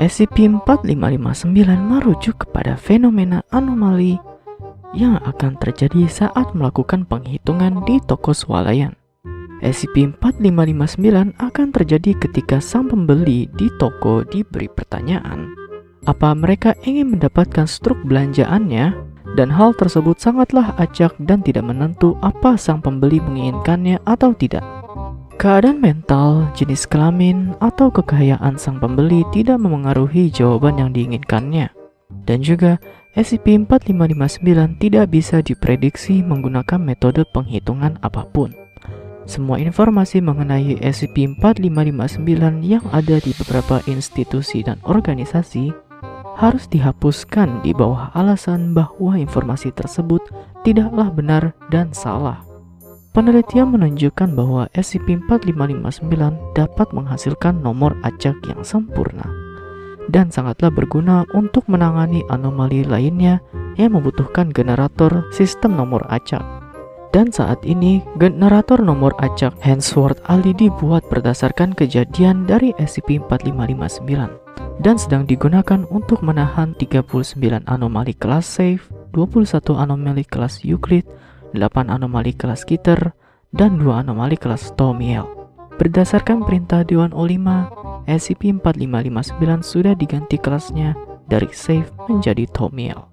SCP-4559 merujuk kepada fenomena anomali yang akan terjadi saat melakukan penghitungan di toko swalayan. SCP-4559 akan terjadi ketika sang pembeli di toko diberi pertanyaan apa mereka ingin mendapatkan struk belanjaannya, dan hal tersebut sangatlah acak dan tidak menentu apa sang pembeli menginginkannya atau tidak. Keadaan mental, jenis kelamin, atau kekayaan sang pembeli tidak memengaruhi jawaban yang diinginkannya. Dan juga, SCP-4559 tidak bisa diprediksi menggunakan metode penghitungan apapun. Semua informasi mengenai SCP-4559 yang ada di beberapa institusi dan organisasi harus dihapuskan di bawah alasan bahwa informasi tersebut tidaklah benar dan salah. Penelitian menunjukkan bahwa SCP-4559 dapat menghasilkan nomor acak yang sempurna dan sangatlah berguna untuk menangani anomali lainnya yang membutuhkan generator sistem nomor acak. Dan saat ini, generator nomor acak Hansworth Ali dibuat berdasarkan kejadian dari SCP-4559 dan sedang digunakan untuk menahan 39 anomali kelas Safe, 21 anomali kelas Euclid, 8 anomali kelas Keter, dan 2 anomali kelas Thaumiel. Berdasarkan perintah Dewan O5, SCP-4559 sudah diganti kelasnya dari Safe menjadi Thaumiel.